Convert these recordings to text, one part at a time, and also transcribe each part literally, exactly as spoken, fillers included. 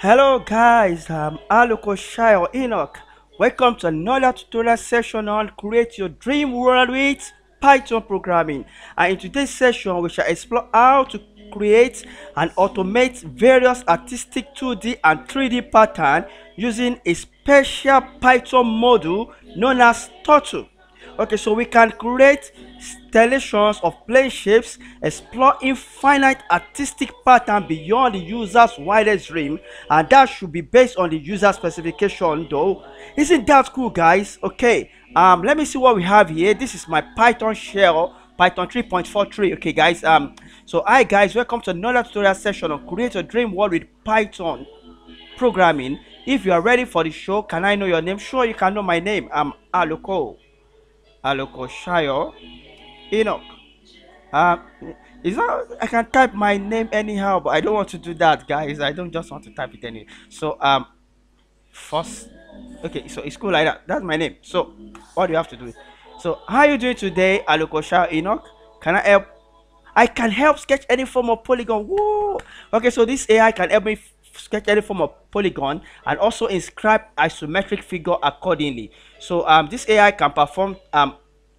Hello guys, I'm Aluko Shayo Enoch. Welcome to another tutorial session on create your dream world with Python programming. And in today's session, we shall explore how to create and automate various artistic two D and three D patterns using a special Python module known as turtle. Okay, so we can create stellations of plane shapes, explore infinite artistic pattern beyond the user's wildest dream, and that should be based on the user specification though. Isn't that cool, guys? Okay, um let me see what we have here. This is my Python shell, Python three point four three. Okay guys, um so hi guys, welcome to another tutorial session on create a dream world with Python programming. If you are ready for the show, can I know your name? Sure, you can know my name. I'm Aluko Aluko Shayo Enoch. Um, is that I can type my name anyhow, but I don't want to do that, guys. I don't just want to type it anyhow. So um, first, okay. So it's cool like that. That's my name. So what do you have to do? So how are you doing today, Aluko Shayo Enoch? Can I help? I can help sketch any form of polygon. Whoa. Okay. So this A I can help me sketch any form of polygon and also inscribe isometric figure accordingly. So um this A I can perform um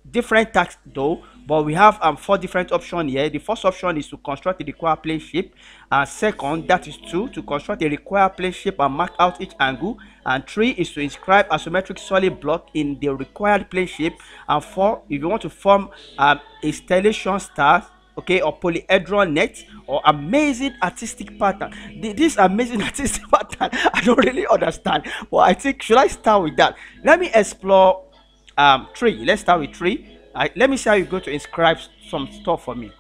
different tasks though, but we have um four different options here. The first option is to construct a required plane shape, and second, that is two, to construct a required plane shape and mark out each angle, and three is to inscribe isometric solid block in the required plane shape, and four, if you want to form um a stellation star, okay, or polyhedron net, or amazing artistic pattern. This amazing artistic pattern, I don't really understand. Well, I think, should I start with that? Let me explore um, three. Let's start with three. I, let me see how you go to inscribe some stuff for me.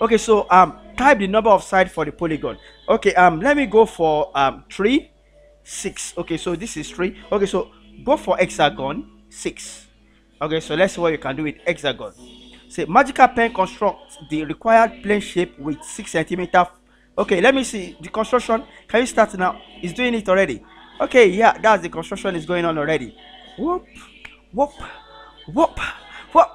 Okay, so um, type the number of sides for the polygon. Okay, um, let me go for um, three, six. Okay, so this is three. Okay, so go for hexagon six. Okay, so let's see what you can do with hexagon. Say magical pen constructs the required plane shape with six centimeter. Okay, let me see the construction. Can you start now? It's doing it already. Okay, yeah, that's the construction is going on already. Whoop, whoop, whoop, whoop.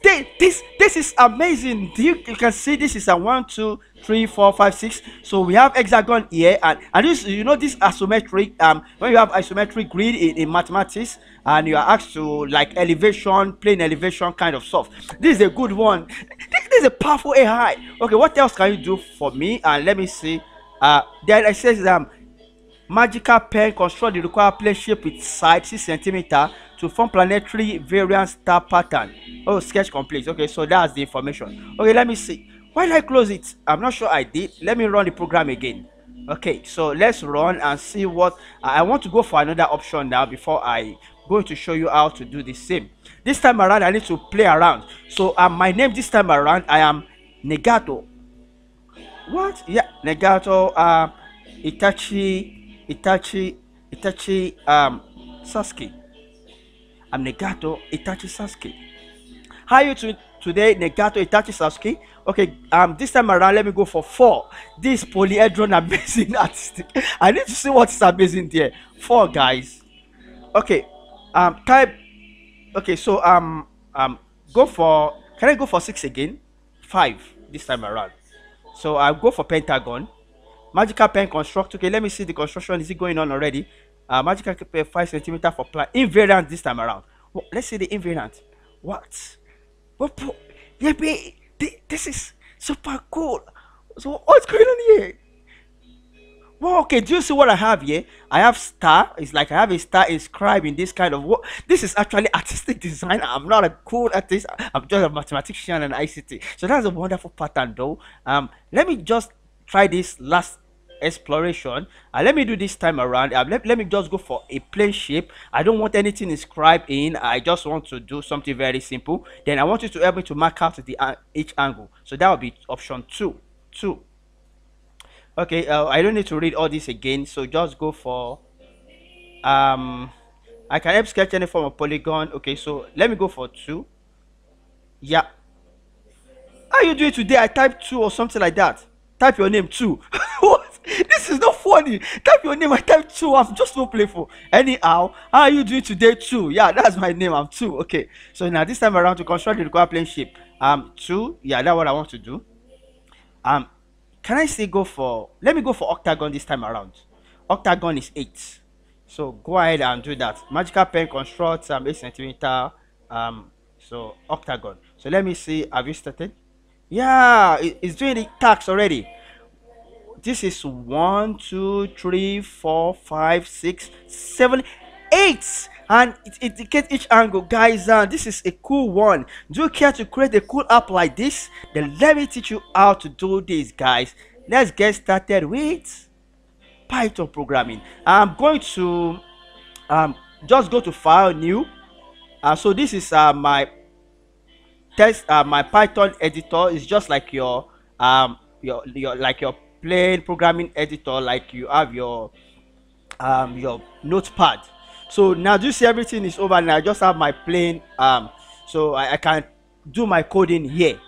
They, this this is amazing. You, you can see this is a one, two, three, four, five, six. So we have hexagon here, and and this, you know, this isometric. Um, when you have isometric grid in, in mathematics, and you are asked to like elevation, plane elevation kind of stuff. This is a good one. This, this is a powerful A I. Okay, what else can you do for me? And let me see. Uh, then it says um, magical pen construct the required plane shape with side six centimeter to form planetary variant star pattern. Oh, sketch complete. Okay, so that's the information. Okay, let me see. Why did I close it? I'm not sure I did. Let me run the program again. Okay, so let's run and see what I want to go for another option now before I go to show you how to do the same. This time around, I need to play around. So um, my name this time around, I am Negato. What? Yeah, Negato. Um, Itachi, Itachi, Itachi. Um, Sasuke. I'm Negato Itachi Sasuke. How are you to today, Negato Itachi Sasuke? Okay, um, this time around, let me go for four. This polyhedron amazing artistic. I need to see what's amazing there. Four, guys. Okay, um, type. Okay, so um, um, go for. Can I go for six again? Five this time around. So I'll go for pentagon. Magical pen construct. Okay, let me see the construction. Is it going on already? Uh, magical pen five centimeter for plan invariant this time around. Well, let's see the invariant. What? What? Yeah, babe, this is super cool. So what's going on here? Well, okay, do you see what I have here? I have star. It's like I have a star inscribed in this kind of work. This is actually artistic design. I'm not a cool artist. I'm just a mathematician and I C T. So that's a wonderful pattern though. Um, let me just try this last exploration, and uh, let me do this time around. Uh, let, let me just go for a plane shape. I don't want anything inscribed in. I just want to do something very simple. Then I want you to help me to mark out the uh, each angle. So that will be option two. Two. Okay, uh, I don't need to read all this again. So just go for um I can help sketch any form of polygon. Okay, so let me go for two. Yeah. How you doing today? I typed two or something like that. Type your name two. What? This is not funny. Type your name. I type two. I'm just so playful. Anyhow, how are you doing today? Two. Yeah, that's my name. I'm two. Okay. So now this time around, to construct the required plane shape. Um, two. Yeah, that's what I want to do. Um, can I say go for? Let me go for octagon this time around. octagon is eight. So go ahead and do that. Magical pen constructs um, eight centimeter um so octagon. So let me see, have you started? Yeah, it, it's doing the tax already. This is one, two, three, four, five, six, seven, eight, and it indicates each angle, guys. And uh, this is a cool one. Do you care to create a cool app like this? Then let me teach you how to do this, guys. Let's get started with Python programming. I'm going to um just go to File, New. Uh, so this is uh, my test. Uh, my Python editor is just like your um your your like your plain programming editor, like you have your um your notepad. So now do you see everything is over? Now I just have my plain um so I, I can do my coding here.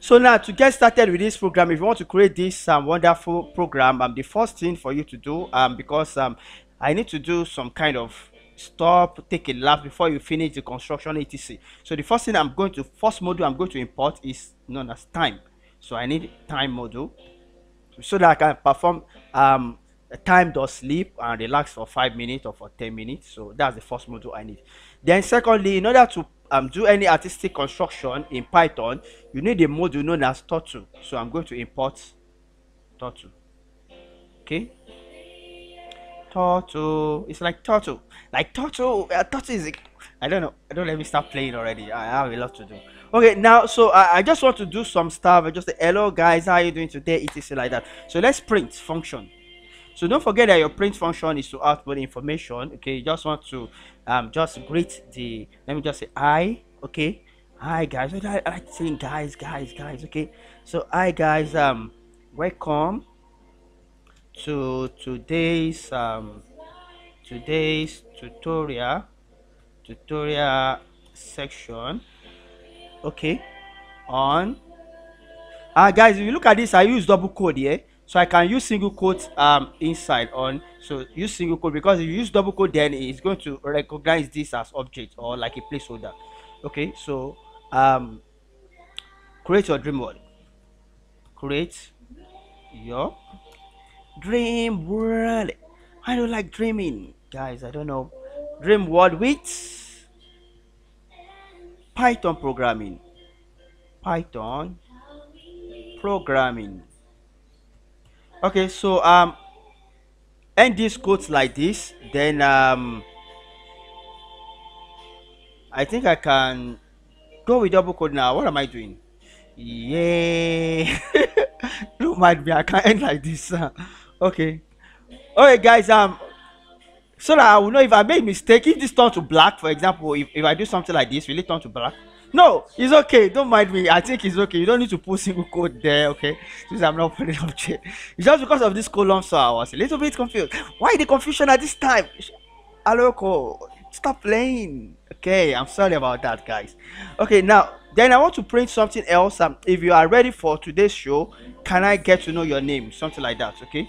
So now to get started with this program, if you want to create this um wonderful program, um the first thing for you to do, um because um I need to do some kind of stop, take a lap before you finish the construction, etc. So the first thing I'm going to first module I'm going to import is known as time. So I need time module so that I can perform um time dot sleep and relax for five minutes or for ten minutes. So that's the first module I need. Then secondly, in order to um do any artistic construction in Python, you need a module known as turtle. So I'm going to import turtle. Okay, turtle, it's like turtle, like turtle uh, turtle is a, I don't know, I don't let me start playing already. I have a lot to do. Okay, now so I, I just want to do some stuff. I just say, hello guys, how are you doing today, etc, like that. So let's print function. So don't forget that your print function is to output information. Okay, you just want to um just greet the, let me just say hi. Okay, hi guys. What I like saying, guys, guys, guys. Okay, so hi guys, um welcome to today's um today's tutorial tutorial section. Okay, on ah uh, guys, if you look at this, I use double code here. Yeah? So I can use single quote um inside on. So use single quote, because if you use double quote, then it's going to recognize this as object or like a placeholder. Okay, so um create your dream world. Create your dream world. I don't like dreaming, guys. I don't know. Dream world with Python programming. Python programming. Okay, so um end these quotes like this. Then um I think I can go with double quote now. What am I doing? Yeah. Don't mind me, I can't end like this. Okay, all right guys, um so that I will know if I made a mistake, if this turns to black, for example, if, if I do something like this, will it turn to black? No, it's okay. Don't mind me. I think it's okay. You don't need to put single code there, okay? Since I'm not putting up object. It's just because of this colon, so I was a little bit confused. Why the confusion at this time? Aluko, stop playing. Okay, I'm sorry about that, guys. Okay, now, then I want to print something else. Um, if you are ready for today's show, can I get to know your name? Something like that, okay?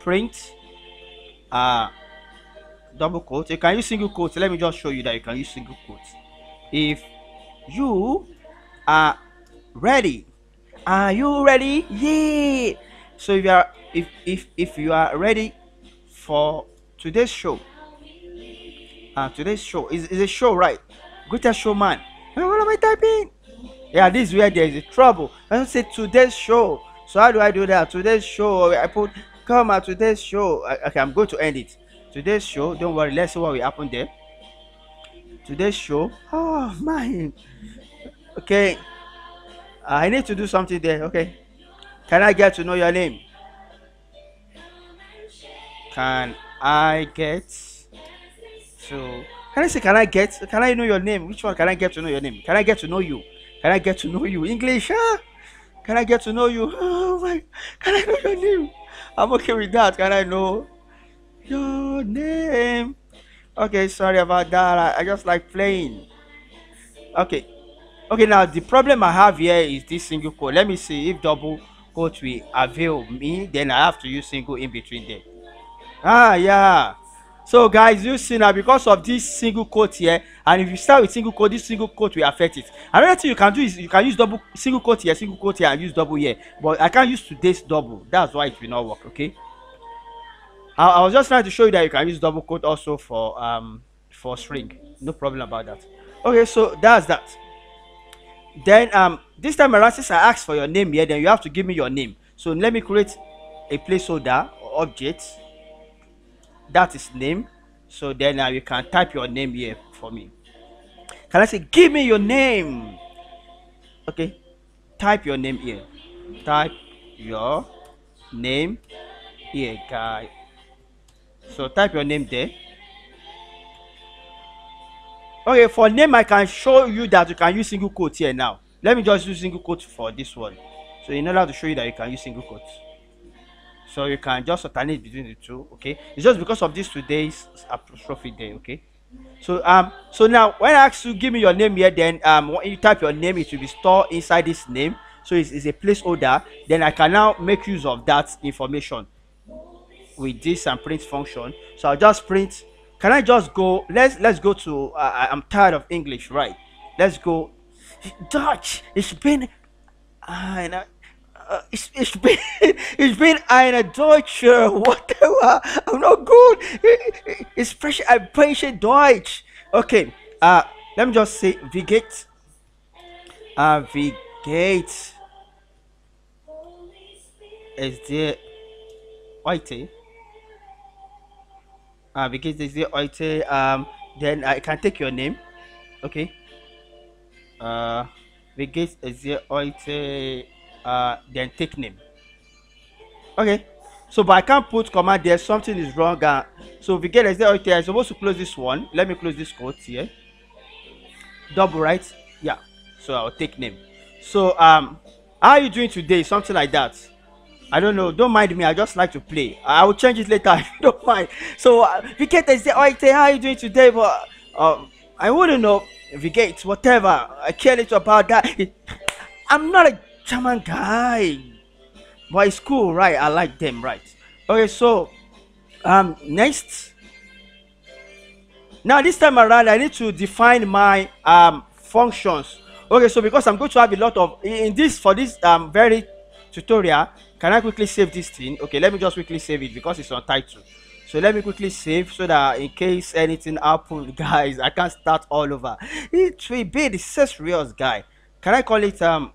Print. Uh, double quote. You can use single quotes. Let me just show you that you can use single quotes. If you are ready, are you ready? Yeah. So if you are if if if you are ready for today's show, uh today's show is, is a show, right? Greatest Showman. What am I typing? Yeah, this is where there is a trouble. I don't say today's show. So how do I do that? Today's show, I put come at today's show. Okay, I'm going to end it. Today's show, don't worry, let's see what will happen there. Today's show, oh man. Okay, I need to do something there. Okay, can I get to know your name? Can I get to can I say can I get can I know your name? Which one? Can I get to know your name? Can I get to know you? Can I get to know you? English, huh? Can I get to know you? Oh my, can I know your name? I'm okay with that. Can I know your name? Okay, sorry about that. I, I just like playing. Okay, okay. Now the problem I have here is this single quote. Let me see if double quote will avail me. Then I have to use single in between there. Ah, yeah. So guys, you see now, because of this single quote here, and if you start with single quote, this single quote will affect it. Another thing you can do is you can use double single quote here, single quote here, and use double here. But I can't use today's double. That's why it will not work. Okay. I, I was just trying to show you that you can use double quote also for um for string. No problem about that. Okay, so that's that. Then um this time around, since I asked for your name here, then you have to give me your name. So let me create a placeholder or object that is name. So then uh, you can type your name here for me. Can I say, give me your name? Okay, type your name here. Type your name here, guy. So type your name there. Okay, for name, I can show you that you can use single quote here now. Let me just use single quote for this one. So in order to show you that you can use single quote. So you can just alternate between the two, okay? It's just because of this today's apostrophe day, okay? So um, so now when I ask you give me your name here, then um, when you type your name, it will be stored inside this name. So it's, it's a placeholder. Then I can now make use of that information with this and print function. So I'll just print. Can I just go? Let's let's go to. Uh, I'm tired of English, right? Let's go. Dutch. It's been. Uh, Uh, it's, it's been it's been an adventure, whatever. I'm not good. It's fresh. I appreciate Deutsch. Okay. Uh, let me just say vigate. Uh, vigate. Is the oite? Uh, vigate is the oite. Um, then I can take your name. Okay. Uh, vigate is the oite. Uh, then take name. Okay, so but I can't put command there. Something is wrong. Uh, so we get as there. Okay, I'm supposed to close this one. Let me close this quote here. Double right. Yeah. So I'll take name. So um, how are you doing today? Something like that. I don't know. Don't mind me. I just like to play. I will change it later. Don't mind. So uh, we get as there. Okay, how are you doing today? But um, I wouldn't know. We get whatever. I care little about that. I'm not a German guy, but it's cool, right? I like them, right? Okay, so um next, now this time around I need to define my um functions. Okay, so because I'm going to have a lot of in this for this um very tutorial. Can I quickly save this thing? Okay, let me just quickly save it because it's on title. So let me quickly save so that in case anything happens, guys, I can't start all over. It will be the serious guy. Can I call it um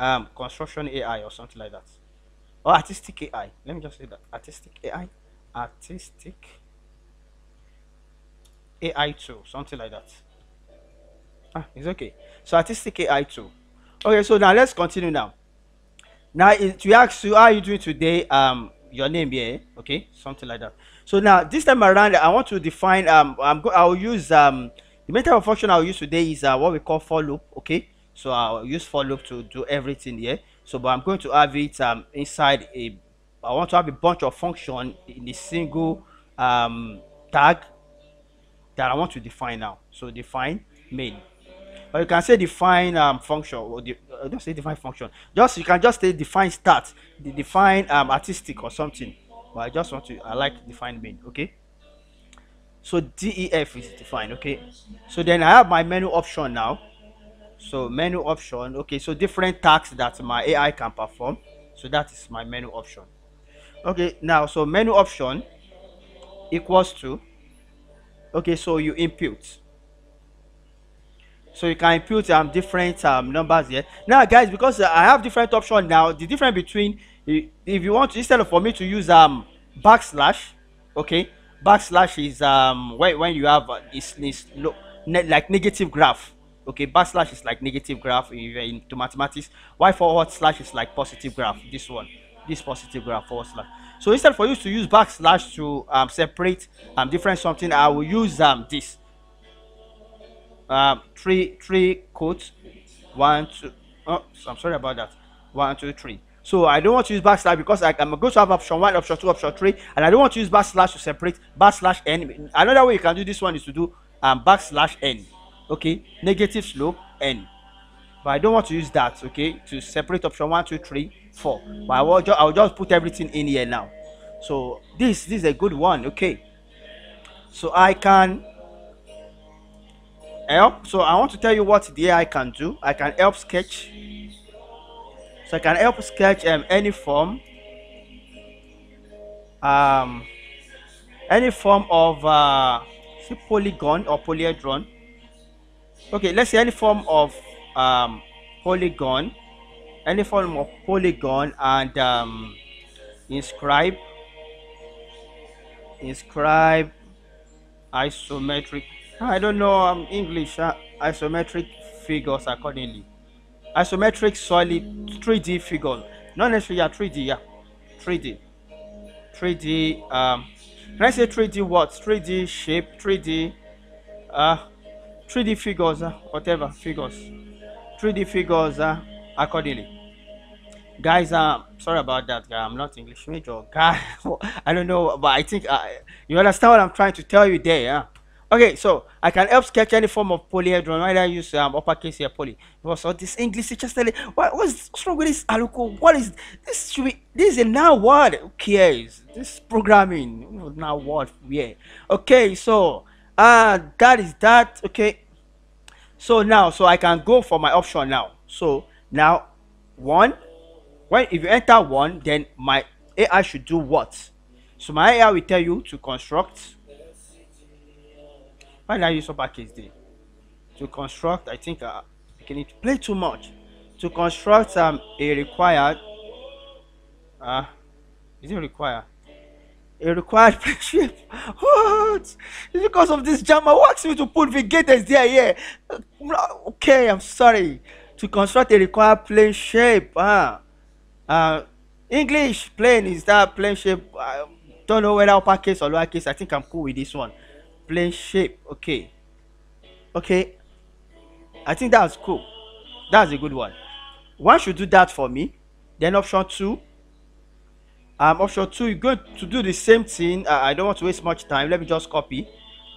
um construction A I or something like that, or artistic A I? Let me just say that artistic A I, artistic A I tool, something like that. Ah, it's okay. So artistic A I tool. Okay, so now let's continue. Now now it we ask you how are you doing today, um your name here. Okay, something like that. So now this time around I want to define um i'm go i'll use um the method of function I'll use today is uh, what we call for loop. Okay, so I'll use for loop to do everything here. So but I'm going to have it um inside a I want to have a bunch of function in a single um tag that I want to define now. So define main, or you can say define um function, or the, uh, don't say define function, just you can just say define start, the define um artistic or something, but I just want to I like define main. Okay, so def is defined. Okay, so then I have my menu option now. So menu option. Okay, so different tasks that my A I can perform. So that is my menu option. Okay, now so menu option equals to, okay, so you impute, so you can impute um different um numbers here. Now guys, because I have different options now, the difference between, if you want to, instead of for me to use um backslash, okay, backslash is um when, when you have uh, this, this look ne like negative graph. Okay, backslash is like negative graph into mathematics. Why forward slash is like positive graph? This one, this positive graph forward slash. So instead for you to use backslash to um, separate um, different something, I will use um, this. Um, three, three quotes. One, two. Oh, I'm sorry about that. One, two, three. So I don't want to use backslash because I, I'm going to have option one, option two, option three, and I don't want to use backslash to separate backslash n. Another way you can do this one is to do um, backslash n. Okay, negative slope n, but I don't want to use that. Okay, to separate option one, two, three, four, but I will, I will just put everything in here now. So this this is a good one. Okay, so I can help. So I want to tell you what the A I can do. I can help sketch, so I can help sketch um, any form um any form of uh, polygon or polyhedron. Okay, let's say any form of um, polygon, any form of polygon, and um, inscribe inscribe isometric. I don't know um, English. Uh, isometric figures accordingly. Isometric solid three D figure. Not necessarily yeah, three D. Yeah, three D. three D. Um, Can I say three D what? three D shape, three D, uh, three D figures, uh, whatever figures, three D figures uh, accordingly. Guys, uh, sorry about that. Guy, I'm not English major. Guy, I don't know, but I think uh, you understand what I'm trying to tell you there. Yeah? Okay, so I can help sketch any form of polyhedron. Why did I use um, uppercase here, poly? Because all this English teacher study. What was wrong with this, Aluko? What is this? Should be this is a now word. Who cares? This programming now word. Yeah. Okay, so uh that is that. Okay. So now, so I can go for my option now. So now, one. When if you enter one, then my A I should do what? So my A I will tell you to construct. Why did I use uppercase there? To construct, I think I can play too much. To construct um, a required, uh, is it required? A required plane shape. What? It's because of this jammer. What's me to put vigators there? Yeah. Okay, I'm sorry. To construct a required plane shape. Uh, uh, English plane is that plane shape. I don't know whether uppercase or lowercase. I think I'm cool with this one. Plane shape. Okay, okay, I think that's cool. That's a good one. One should do that for me. Then option two, um option two, you're going to do the same thing. uh, I don't want to waste much time. Let me just copy,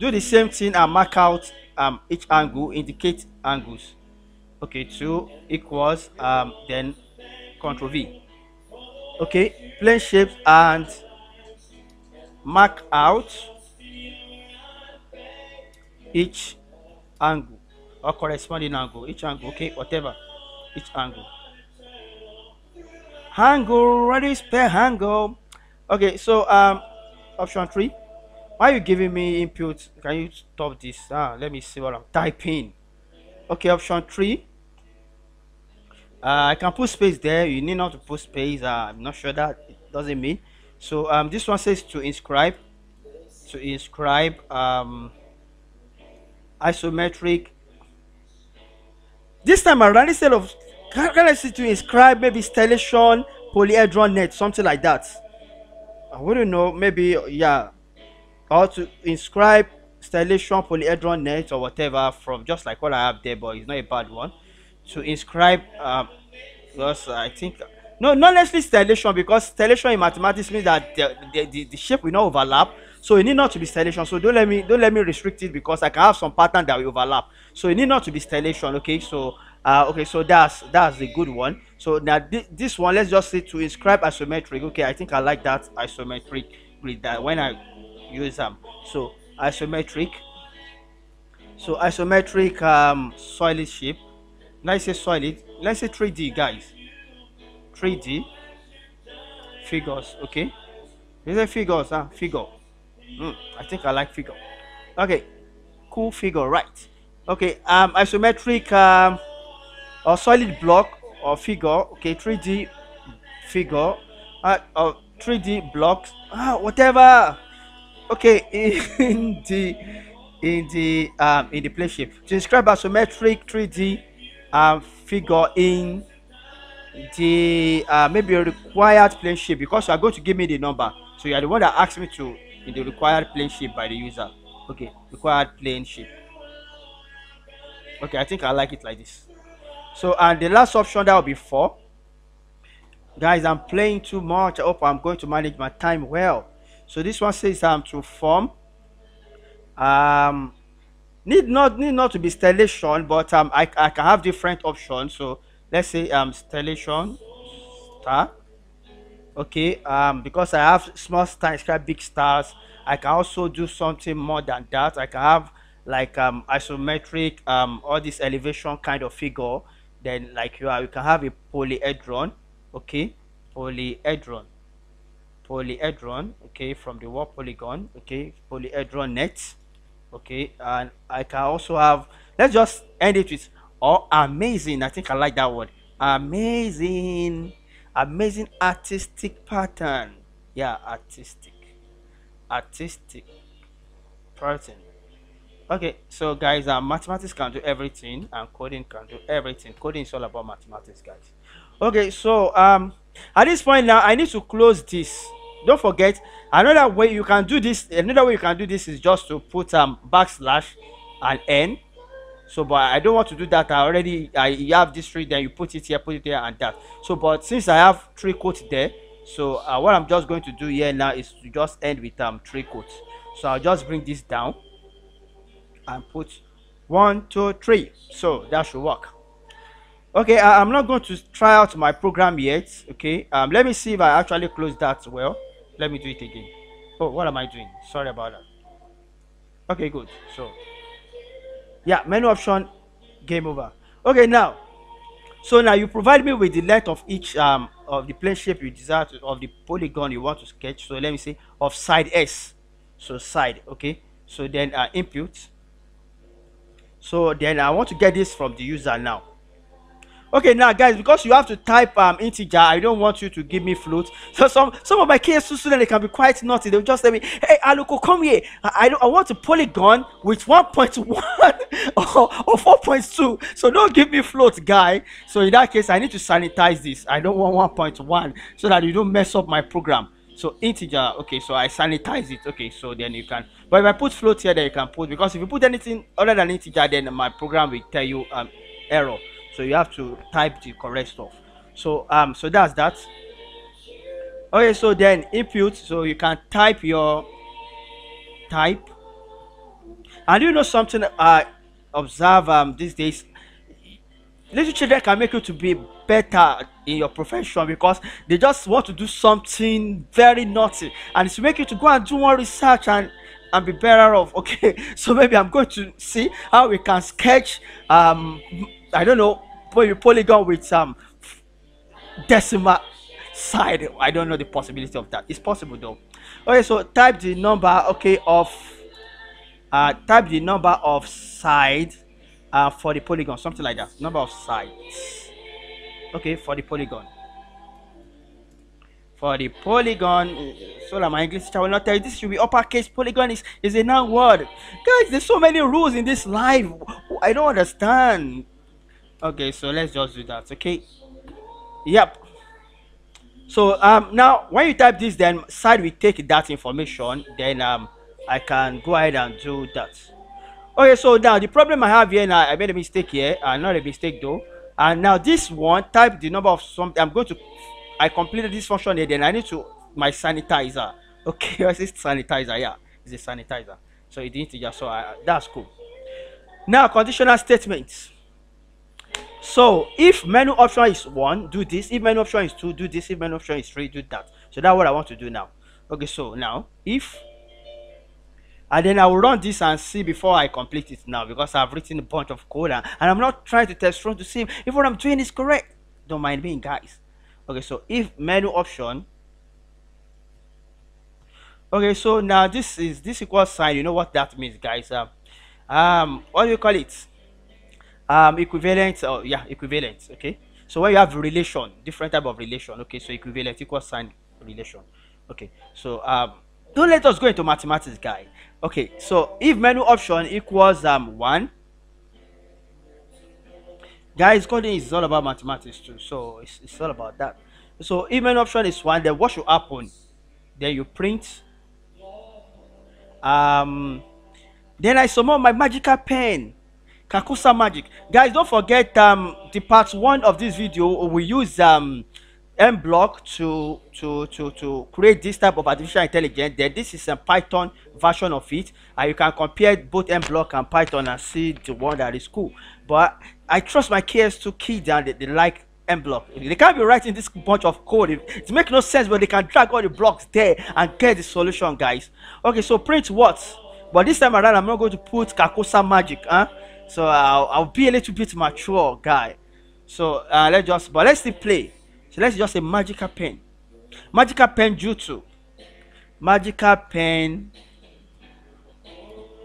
do the same thing and mark out um each angle, indicate angles. Okay, two equals um then Control V. okay, plane shapes and mark out each angle or corresponding angle, each angle, okay, whatever, each angle, angle, radius per angle. Okay, so um, option three. Why are you giving me input? Can you stop this? Ah, let me see what I'm typing. Okay, option three. Uh, I can put space there. You need not to put space. Uh, I'm not sure that it doesn't mean. So um, this one says to inscribe, to inscribe um. isometric. This time around, instead of can I see to inscribe maybe stellation polyhedron net, something like that. I wouldn't know, maybe, yeah, or to inscribe stellation polyhedron net or whatever from just like what I have there, but it's not a bad one. To inscribe um because I think no, not necessarily stellation, because stellation in mathematics means that the, the, the, the shape will not overlap. So it need not to be stellation. So don't let me don't let me restrict it, because I can have some pattern that will overlap. So it need not to be stellation. Okay, so uh, okay, so that's that's the good one. So now th this one, let's just say to inscribe isometric. Okay, I think I like that isometric grid that when I use them. So isometric. So isometric um, solid shape. Let's say solid. Let's say three D, guys. three D figures. Okay, these are figures. Huh? Figure. Mm, I think I like figure. Okay, cool figure, right? Okay, um, isometric um, or solid block or figure. Okay, three D figure, uh, or three D blocks, ah, whatever. Okay, in the in the um in the plane shape to describe isometric three D um figure in the uh, maybe a required plane shape, because you are going to give me the number. So you are the one that asked me to. In the required plane shape by the user. Okay, required plane shape. Okay, I think I like it like this. So, and the last option, that will be four. Guys, I'm playing too much. I hope I'm going to manage my time well. So this one says um to form. Um, need not need not to be stellation, but um I I can have different options. So let's say um stellation star. Okay, um because I have small stars, big stars, I can also do something more than that. I can have like um isometric um all this elevation kind of figure. Then like you are, you can have a polyhedron. Okay, polyhedron, polyhedron, okay, from the word polygon, okay, polyhedron net, okay. And I can also have, let's just end it with, oh, amazing. I think I like that word, amazing, amazing artistic pattern. Yeah, artistic, artistic pattern. Okay, so guys, uh, mathematics can do everything, and coding can do everything. Coding is all about mathematics, guys. Okay, so um at this point now I need to close this. Don't forget, another way you can do this, another way you can do this is just to put um backslash and n. So, but I don't want to do that. I already I have this three, then you put it here, put it there, and that. So, but since I have three quotes there, so uh, what I'm just going to do here now is to just end with um three quotes. So I'll just bring this down and put one, two, three. So that should work. Okay, I, I'm not going to try out my program yet. Okay, um, let me see if I actually close that well. Let me do it again. Oh, what am I doing? Sorry about that. Okay, good. So, yeah, menu option, game over. Okay, now, so now you provide me with the length of each um of the plane shape you desire to, of the polygon you want to sketch. So let me say of side S. So side, okay. So then uh, input. So then I want to get this from the user now. Okay, now guys, because you have to type um integer, I don't want you to give me float. So some some of my K S U students, they can be quite naughty. They'll just tell me, hey Aluko, come here, i i, don't, I want a polygon with one point one or, or four point two, so don't give me float, guy. So in that case I need to sanitize this. I don't want one point one, so that you don't mess up my program. So integer, okay, so I sanitize it, okay. So then you can, but if I put float here, then you can put, because if you put anything other than integer, then my program will tell you um error. So you have to type the correct stuff. So um so that's that. Okay, so then input, so you can type your type. And you know something I observe um these days, little children can make you to be better in your profession, because they just want to do something very naughty, and it's to make you to go and do one research and and be better off. Okay, so maybe I'm going to see how we can sketch um I don't know, maybe polygon with some um, decimal side. I don't know the possibility of that. It's possible though. Okay, so type the number, okay, of uh type the number of side uh for the polygon, something like that. Number of sides, okay, for the polygon. For the polygon, so that my English teacher will not tell you, this should be uppercase. Polygon is, is a noun word. Guys, there's so many rules in this life. I don't understand. Okay, so let's just do that, okay? Yep. So um, now, when you type this, then side will take that information. Then um, I can go ahead and do that. Okay, so now the problem I have here, now I made a mistake here. Uh, not a mistake though. And now this one, type the number of something. I'm going to... I completed this function here, then I need to my sanitizer. Okay, I said sanitizer, yeah, it's a sanitizer. So it didn't just so I, that's cool. Now conditional statements. So if menu option is one, do this. If menu option is two, do this. If menu option is three, do that. So that's what I want to do now. Okay, so now if, and then I will run this and see before I complete it now, because I've written a bunch of code and, and I'm not trying to test run to see if what I'm doing is correct. Don't mind me, guys. Okay, so if menu option, okay, so now this is this equal sign, you know what that means, guys. Um, um what do you call it? Um equivalent, or yeah, equivalent. Okay, so when you have relation, different type of relation, okay, so equivalent, equal sign, relation. Okay, so um don't let us go into mathematics, guys. Okay, so if menu option equals um one, guys, coding is all about mathematics too, so it's, it's all about that. So if menu option is one, then what should happen? Then you print um then I summon my magical pen, Kakusa magic. Guys, don't forget um the part one of this video we use um mblock to to to to create this type of artificial intelligence. Then this is a Python version of it, and you can compare both mblock and Python and see the one that is cool. But I trust my K S two kids, and they, they like mblock. They can't be writing this bunch of code, it, it makes no sense, but they can drag all the blocks there and get the solution, guys. Okay, so print what? But this time around I'm not going to put Kakusa magic, huh? So I'll, I'll be a little bit mature, guy. So uh, let's just, but let's still play. So let's just say magical pen. Magical pen jutsu. magical pen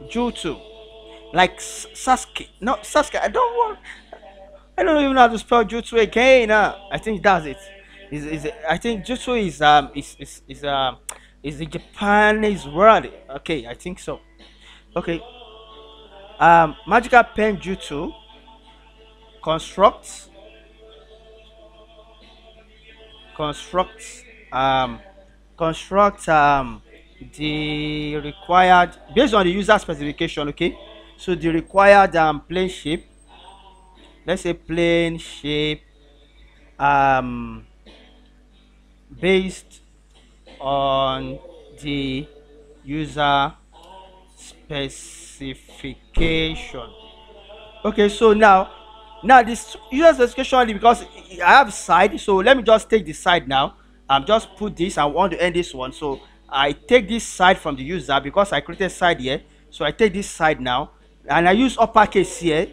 Jutsu, like Sasuke. No, Sasuke. I don't want. I don't even know how to spell Jutsu again. Uh, I think that's it. Is is I think Jutsu is um is is is um is the Japanese word. Okay, I think so. Okay. Um, magical pen Jutsu constructs constructs um construct um the required based on the user specification. Okay, so the required um plane shape, let's say plane shape um based on the user specification. Okay, so now now this user specification, because I have side, so let me just take the side now. I'm um, just put this. I want to end this one, so I take this side from the user because I created side here. So I take this side now, and I use uppercase here.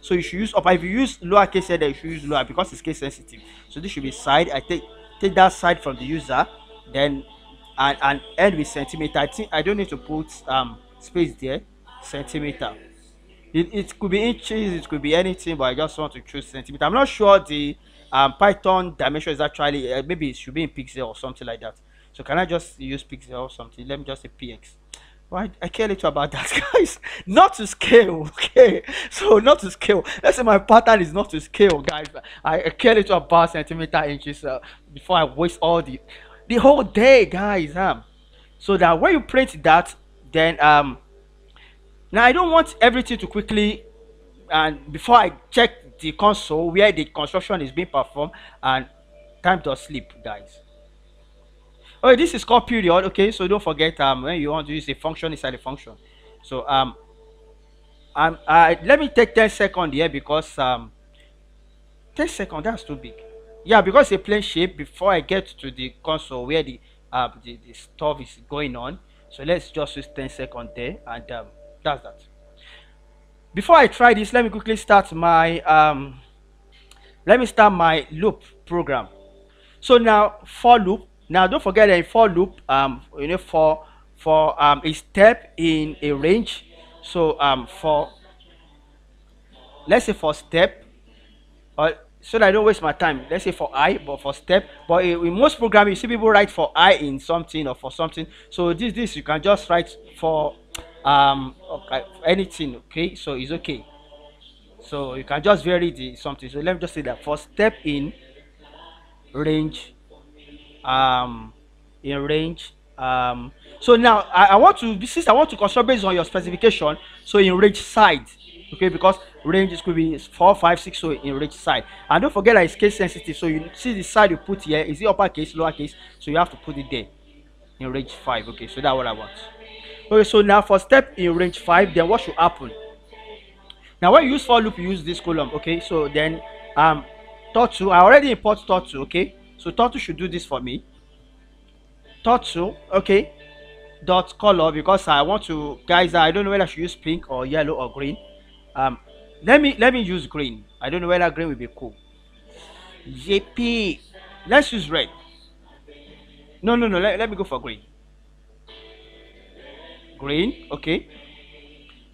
So you should use upper. If you use lowercase here, then you should use lower because it's case sensitive. So this should be side. I take take that side from the user, then and and end with centimeter. I think I don't need to put um space there. Centimeter. It, it could be inches. It could be anything, but I just want to choose centimeter. I'm not sure the um Python dimension is actually uh, maybe it should be in pixel or something like that. So can I just use pixel or something? Let me just say px. Why I care little about that, guys. Not to scale, okay? So not to scale. Let's say my pattern is not to scale, guys. I, I care little about centimeter, inches uh, before I waste all the the whole day, guys. Um, so that when you print that, then um, now I don't want everything to quickly and before I check the console where the construction is being performed and time to sleep, guys. Oh, this is called period. Okay, so don't forget um when you want to use a function inside a function. So um um uh, let me take ten seconds here because um ten seconds, that's too big. Yeah, because it's a plane shape before I get to the console where the uh the, the stuff is going on. So let's just use ten seconds there, and um that's that. Before I try this, let me quickly start my um let me start my loop program. So now for loop. Now don't forget that in for loop, um, you know, for for um, a step in a range. So um, for let's say for step, or so that I don't waste my time. Let's say for I, but for step. But in most programming, you see people write for I in something or for something. So this this you can just write for um okay, anything. Okay, so it's okay. So you can just vary the something. So let me just say that for step in range. um in range um so now I, I want to this is I want to construct based on your specification. So in range side, okay, because range is could be four, five, six, so in range side. And don't forget that it's case sensitive, so you see the side you put here, is it uppercase, lowercase, so you have to put it there in range five. Okay, so that's what I want. Okay, so now for step in range five, then what should happen? Now when you use for loop, you use this column. Okay, so then um turtle, I already import turtle. Okay, so turtle should do this for me. Turtle, okay, dot color, because I want to, guys, I don't know whether I should use pink or yellow or green. Um, let me let me use green. I don't know whether green will be cool. J P, let's use red. No, no, no. Let, let me go for green. Green, okay.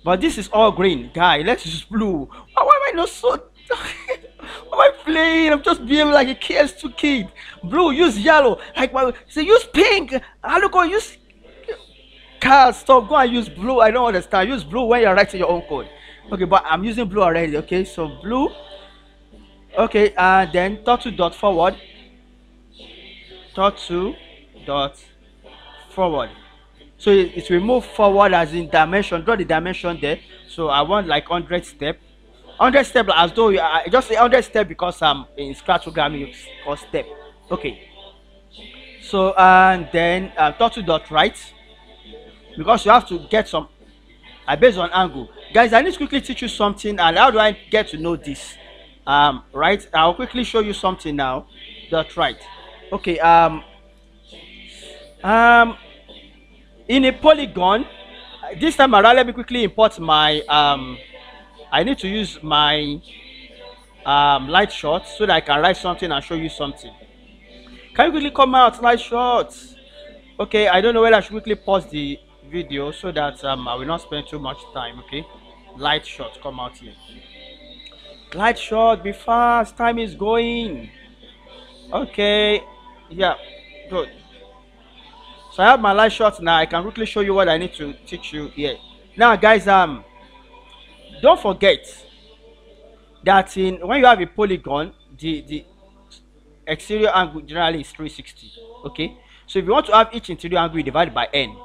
But this is all green, guy. Let's use blue. Why, why am I not so? Am I playing? I'm just being like a K S two kid. Blue, use yellow. Like my say, use pink. Aluko, use cars. Stop. Go and use blue. I don't understand. Use blue when you're writing your own code. Okay, but I'm using blue already. Okay, so blue. Okay, and uh, then turtle dot forward. Turtle dot forward. So it, it will move forward as in dimension. Draw the dimension there. So I want like hundred step. Hundred step, as though you are just say hundred step because I'm in Scratch programming or step. Okay. So and then uh, turtle dot right, because you have to get some. I uh, based on angle, guys. I need to quickly teach you something. And how do I get to know this? Um, right. I'll quickly show you something now. Dot right. Okay. Um. Um. In a polygon, this time around, let me quickly import my um. I need to use my um, light shot so that I can write something and show you something. Can you quickly come out, light shot? Okay, I don't know whether I should quickly pause the video so that um, I will not spend too much time. Okay, Lightshot, come out here. Lightshot, be fast, time is going. Okay, yeah, good. So I have my Lightshot now. I can quickly show you what I need to teach you here. Now, guys, um, don't forget that in when you have a polygon, the the exterior angle generally is three sixty. Okay, so if you want to have each interior angle, you divide by n.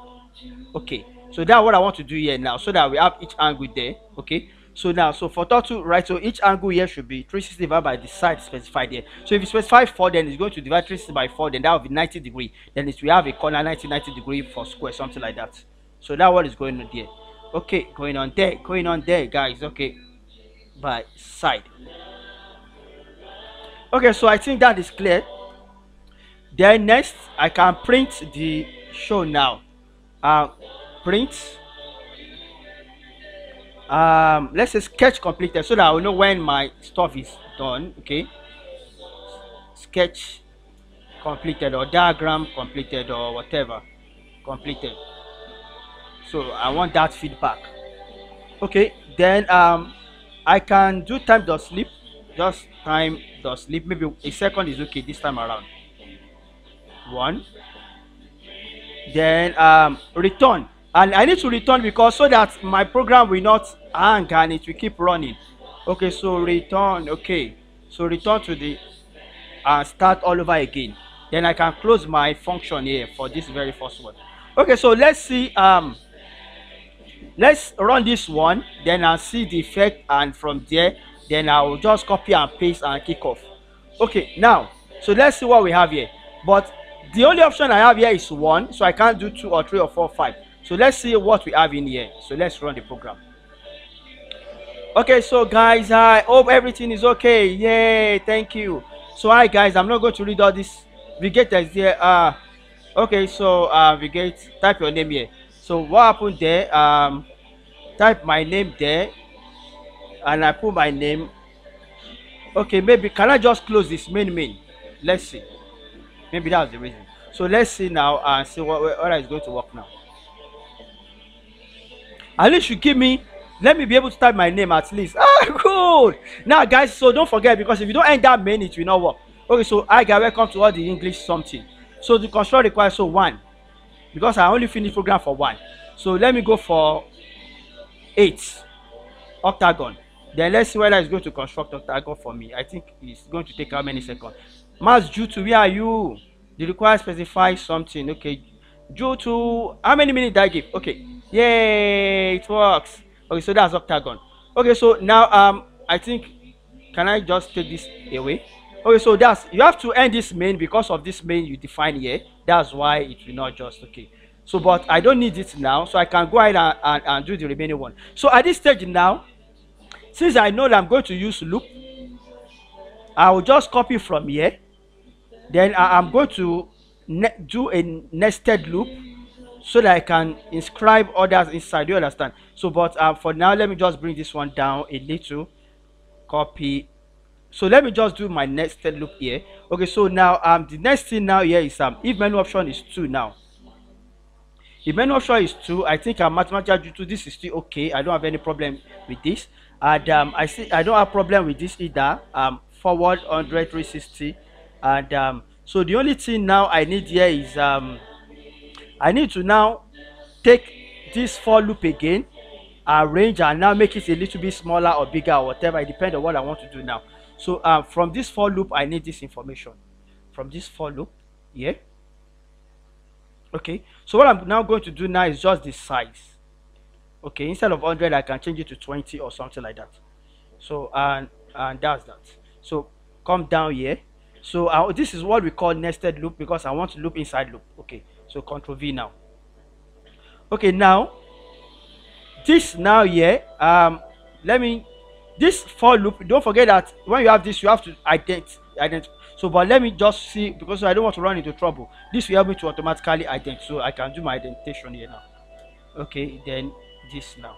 Okay, so that's what I want to do here now, so that we have each angle there. Okay, so now, so for turtle, right, so each angle here should be three sixty divided by the side specified here. So if you specify four, then it's going to divide three sixty by four, then that will be ninety degree. Then it will have a corner ninety ninety degree for square, something like that. So that's what is going on there. Okay, going on there, going on there, guys. Okay, by side. Okay, so I think that is clear. Then next, I can print the show now. Uh, print. Um, let's say sketch completed, so that I will know when my stuff is done. Okay, sketch completed or diagram completed or whatever completed. So I want that feedback. Okay, then um, I can do time dot sleep. Just time dot sleep. Maybe a second is okay this time around. One. Then um, return, and I need to return because so that my program will not hang and it will keep running. Okay, so return. Okay, so return to the and uh, start all over again. Then I can close my function here for this very first one. Okay, so let's see. Um, let's run this one. Then I'll see the effect, and from there, then I will just copy and paste and kick off. Okay, now, so let's see what we have here. But the only option I have here is one, so I can't do two or three or four or five. So let's see what we have in here. So let's run the program. Okay, so guys, I hope everything is okay. Yay, thank you. So hi guys, I'm not going to read all this. We get as there. Uh, okay, so uh, we get type your name here. So what happened there? Um, type my name there, and I put my name. Okay, maybe can I just close this main main? Let's see. Maybe that was the reason. So let's see now and see what, what is going to work now. At least you give me, let me be able to type my name at least. Ah, cool. Now guys, so don't forget, because if you don't end that main, it will not work. Okay, so I got welcome to all the English something. So the construct requires so one, because I only finished program for one. So let me go for eight octagon. Then let's see whether it's going to construct octagon for me. I think it's going to take how many seconds? Mass due to, where are you? The require specify something. Okay, due to how many minutes did I give? Okay, yay, it works. Okay, so that's octagon. Okay, so now um I think, can I just take this away? Okay, so that's, you have to end this main because of this main you define here. That's why it will not just, okay. So but I don't need it now, so I can go ahead and, and, and do the remaining one. So at this stage now, since I know that I'm going to use loop, I will just copy from here. Then I, I'm going to do a nested loop so that I can inscribe others inside. You understand? So, but uh, for now, let me just bring this one down a little. Copy. So let me just do my nested loop here. Okay. So now, um, the next thing now here is um, if menu option is two now. If menu option is two, I think I'm mathematical due to this is still okay. I don't have any problem with this, and um, I see I don't have problem with this either. Um, forward one hundred, three sixty, and um, so the only thing now I need here is um, I need to now take this for loop again, arrange, and now make it a little bit smaller or bigger or whatever. It depends on what I want to do now. So uh, from this for loop, I need this information from this for loop. Yeah. Okay. So what I'm now going to do now is just the size. Okay. Instead of one hundred, I can change it to twenty or something like that. So and and that's that. So come down here. So uh, this is what we call nested loop because I want to loop inside loop. Okay, so Control V now. Okay, now this now here, um let me, this for loop, don't forget that when you have this you have to ident ident so but let me just see, because I don't want to run into trouble. This will help me to automatically ident, so I can do my indentation here now. Okay, then this now.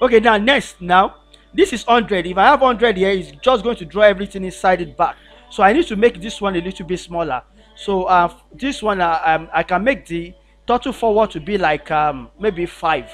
Okay, now next now, this is one hundred. If I have one hundred here, it's just going to draw everything inside it back. So I need to make this one a little bit smaller. So uh, this one, uh, um, I can make the turtle forward to be like um, maybe five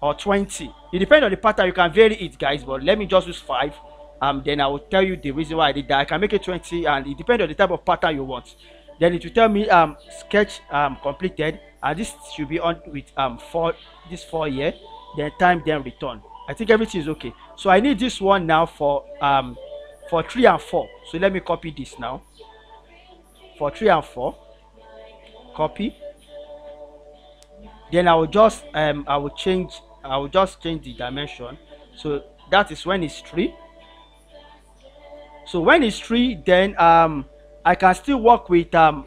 or twenty. It depends on the pattern. You can vary it, guys, but let me just use five. Um, then I will tell you the reason why I did that. I can make it twenty, and it depends on the type of pattern you want. Then it will tell me um, sketch um, completed, and this should be on with um, four, this four here. Then time, then return. I think everything is okay. So I need this one now for um, for three and four. So let me copy this now. For three and four, copy. Then I will just um, I will change. I will just change the dimension. So that is when it's three. So when it's three, then um, I can still work with. Um,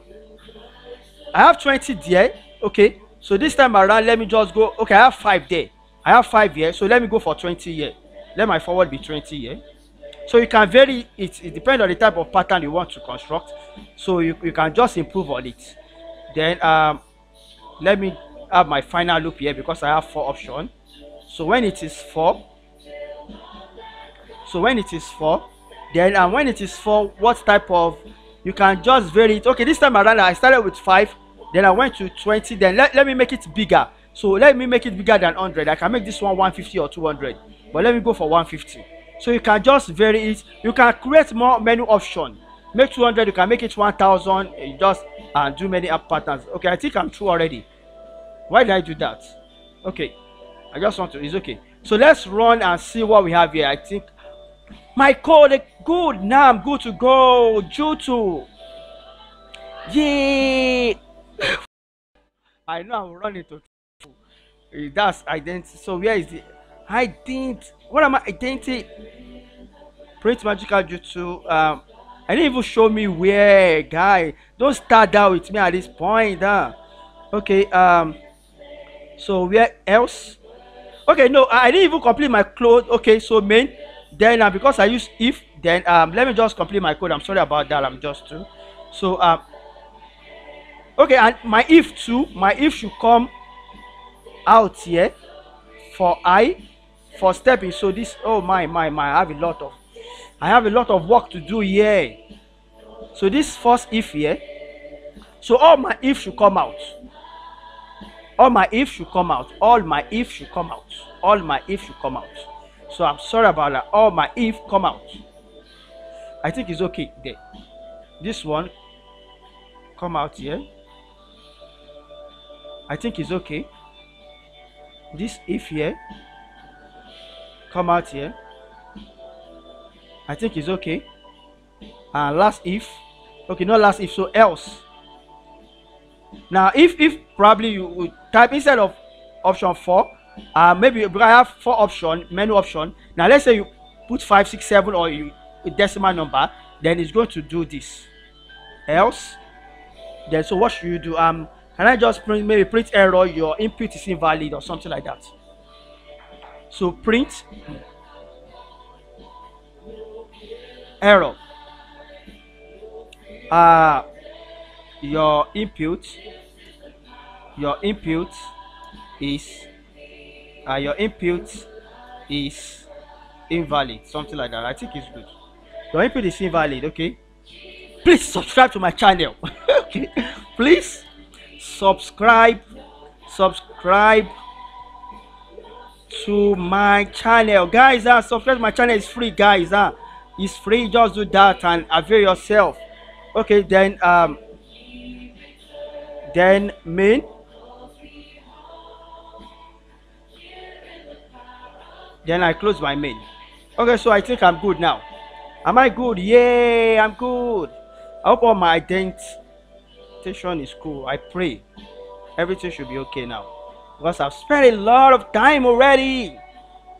I have twenty there. Okay. So this time around, let me just go. Okay, I have five there. I have five here. So let me go for twenty here. Let my forward be twenty here. So you can vary it. It depends on the type of pattern you want to construct. So you, you can just improve on it. Then um, let me have my final loop here because I have four options. So when it is four, so when it is four, then and when it is four, what type of, you can just vary it. Okay, this time around I started with five. Then I went to twenty. Then let, let me make it bigger. So let me make it bigger than one hundred. I can make this one one fifty or two hundred. But let me go for one fifty. So you can just vary it. You can create more menu option. Make two hundred. You can make it one thousand. You just uh, do many app patterns. Okay, I think I'm through already. Why did I do that? Okay. I just want to. It's okay. So let's run and see what we have here. I think my code is good. Now I'm good to go. Jutu. Yay. I know I'm running to that's identity. So where is the ident? What am I identity? Print magical jutsu. Um, I didn't even show me where, guy. Don't start out with me at this point, huh? Okay. Um. So where else? Okay. No, I didn't even complete my code. Okay. So main. Then uh, because I use if, then um, let me just complete my code. I'm sorry about that. I'm just too. So um. Okay, and my if too, my if should come out here for I for stepping. So this, oh my my my, I have a lot of I have a lot of work to do here. So this first if here, so all my if should come out. All my if should come out. All my if should come out. All my if should come out. So I'm sorry about that. All my if come out. I think it's okay there. This one come out here. I think it's okay. This if here come out here. I think it's okay. And last if, okay, not last if, so else. Now if if probably you would type instead of option four, uh maybe you have four option menu option. Now let's say you put five six seven or you a decimal number, then it's going to do this else. Then so what should you do? um Can I just print, maybe print error, your input is invalid or something like that. So print error. Uh, your input, your input is, uh, your input is invalid, something like that. I think it's good. Your input is invalid, okay. Please subscribe to my channel. Okay, please. subscribe subscribe to my channel, guys. Uh, subscribe to my channel. Is free, guys. Uh, it's free. Just do that and avail yourself. Okay, then um then main then I close my main. Okay, so I think I'm good now. Am I good? Yay, I'm good. I hope all my ident is cool. I pray everything should be okay now because I've spent a lot of time already.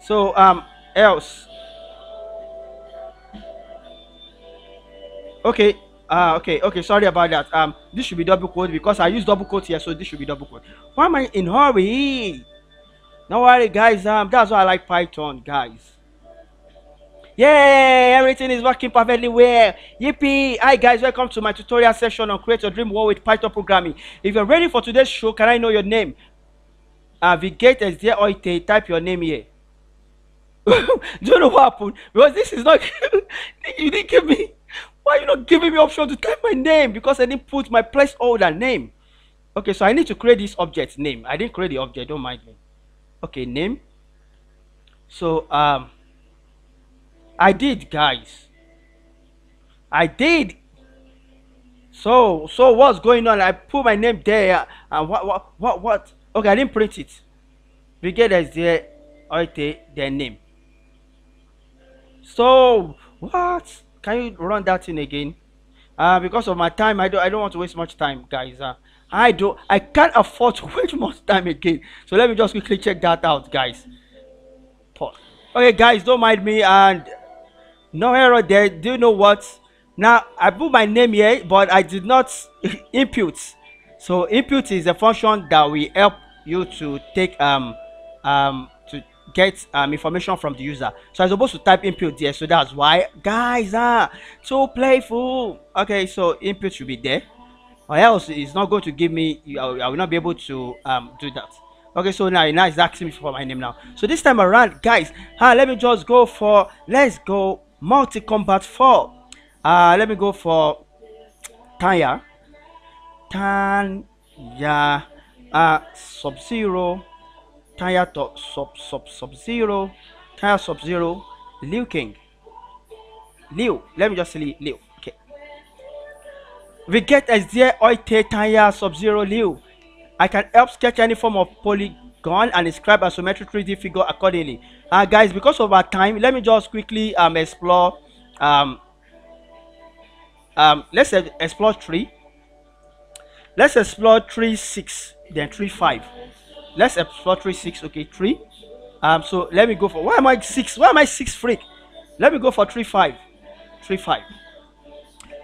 So um else, okay. Uh okay, okay, sorry about that. Um this should be double quote because I use double quote here, so this should be double quote. Why am I in hurry? No worry, guys. Um that's why I like Python, guys. Yay, everything is working perfectly well. Yippee. Hi guys, welcome to my tutorial session on create your dream world with Python programming. If you're ready for today's show, can I know your name? Uh, Vigate is there or it, type your name here. Do you know what happened? Because this is not you didn't give me Why are you not giving me option to type my name? Because I didn't put my placeholder name. Okay, so I need to create this object name. I didn't create the object, don't mind me. Okay, name. So um I did, guys. I did. So so what's going on? I put my name there and what what what what okay, I didn't print it. We get as their okay, their name. So what? Can you run that in again? Uh, because of my time, I don't I don't want to waste much time, guys. Uh, I do I can't afford to waste much time again. So let me just quickly check that out, guys. Pause. Okay, guys, don't mind me. And no error there. Do you know what? Now I put my name here, but I did not impute. So impute is a function that will help you to take um um to get um information from the user. So I'm supposed to type input there, so that's why, guys. Ah, so playful. Okay, so input should be there, or else it's not going to give me. I will not be able to um do that. Okay, so now, now it's asking me for my name now. So this time around, guys, ah, let me just go for let's go multi combat four. Uh let me go for Tanya Tanya uh sub-zero Tanya to sub sub sub zero Tanya sub zero Liu King Liu. Let me just say Liu. Okay, we get as there oite Tanya sub zero Liu. I can help sketch any form of polygon and describe isometric three D figure accordingly. Uh guys, because of our time, let me just quickly um explore um um let's explore three. Let's explore three six then three five. Let's explore three six. Okay, three. Um, so let me go for why am I six? Why am I six freak? Let me go for three five, three five.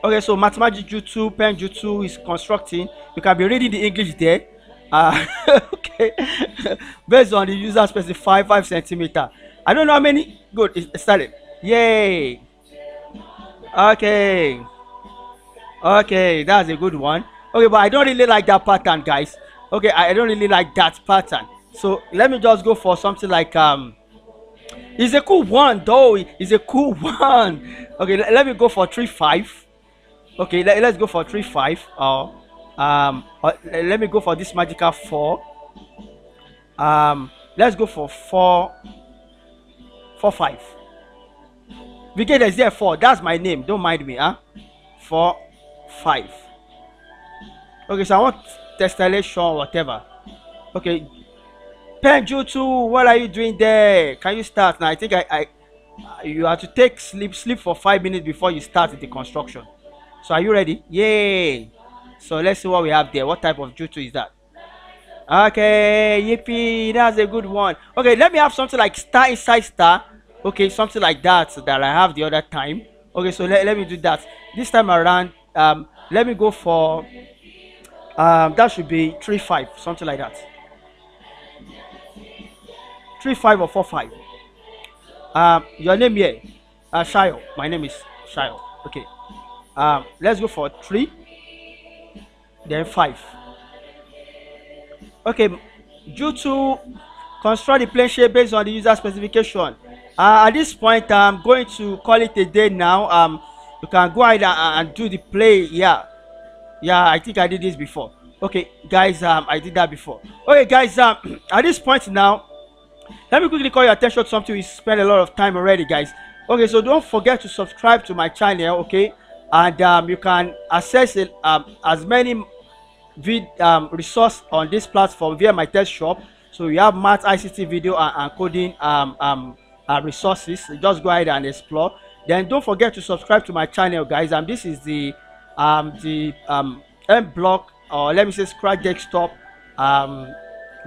Okay, so Mathematic Jutsu, Pen Jutsu is constructing. You can be reading the English there. Uh, okay, based on the user specified five centimeter. I don't know how many. Good, it started. Yay. Okay. Okay, that's a good one. Okay, but I don't really like that pattern, guys. Okay, I don't really like that pattern. So let me just go for something like um it's a cool one though. It's a cool one. Okay, let me go for three five. Okay, let, let's go for three five or uh, um uh, let me go for this magical four. Um let's go for four four five. We get as there four, that's my name, don't mind me, huh? Four five. Okay, so I want stellation, whatever. Okay, Penjutsu, what are you doing there? Can you start now? I think I, I uh, you have to take sleep sleep for five minutes before you start the construction. So are you ready? Yay! So let's see what we have there. What type of jutsu is that? Okay, yippee, that's a good one. Okay, let me have something like star inside star. Okay, something like that that I have the other time. Okay, so let, let me do that this time around. Um, let me go for um that should be three five, something like that, three five or four five. Um your name here, uh Shayo. My name is Shayo. Okay, um let's go for three then five. Okay, due to construct the plane shape based on the user specification. Uh, at this point, I'm going to call it a day now. Um you can go ahead and, and do the play. Yeah, yeah, I think I did this before. Okay, guys, um I did that before. Okay, guys, um at this point now, let me quickly call your attention to something we spent a lot of time already, guys. Okay, so don't forget to subscribe to my channel. Okay, and um you can access it um as many vid um resource on this platform via my test shop. So you have math, I C T video and, and coding um um uh, resources. Just go ahead and explore. Then don't forget to subscribe to my channel, guys. And um, this is the um the um mblock, or let me say Scratch desktop um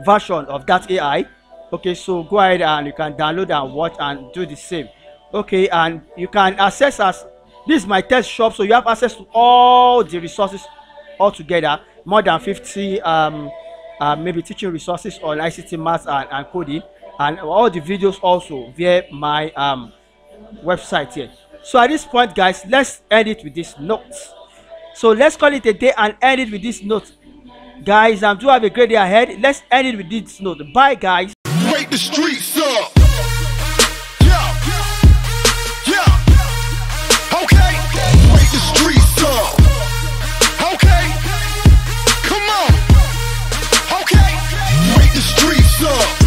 version of that A I. Okay, so go ahead and you can download and watch and do the same. Okay, and you can access us. This is my test shop, so you have access to all the resources altogether, more than fifty um uh, maybe teaching resources on I C T, maths and, and coding, and all the videos also via my um website here. So at this point, guys, let's end it with this note. So let's call it a day and end it with this note, guys. Um, do have a great day ahead. Let's end it with this note. Bye, guys. Wake the streets up. Yeah. Yeah. Okay. Wake the streets up.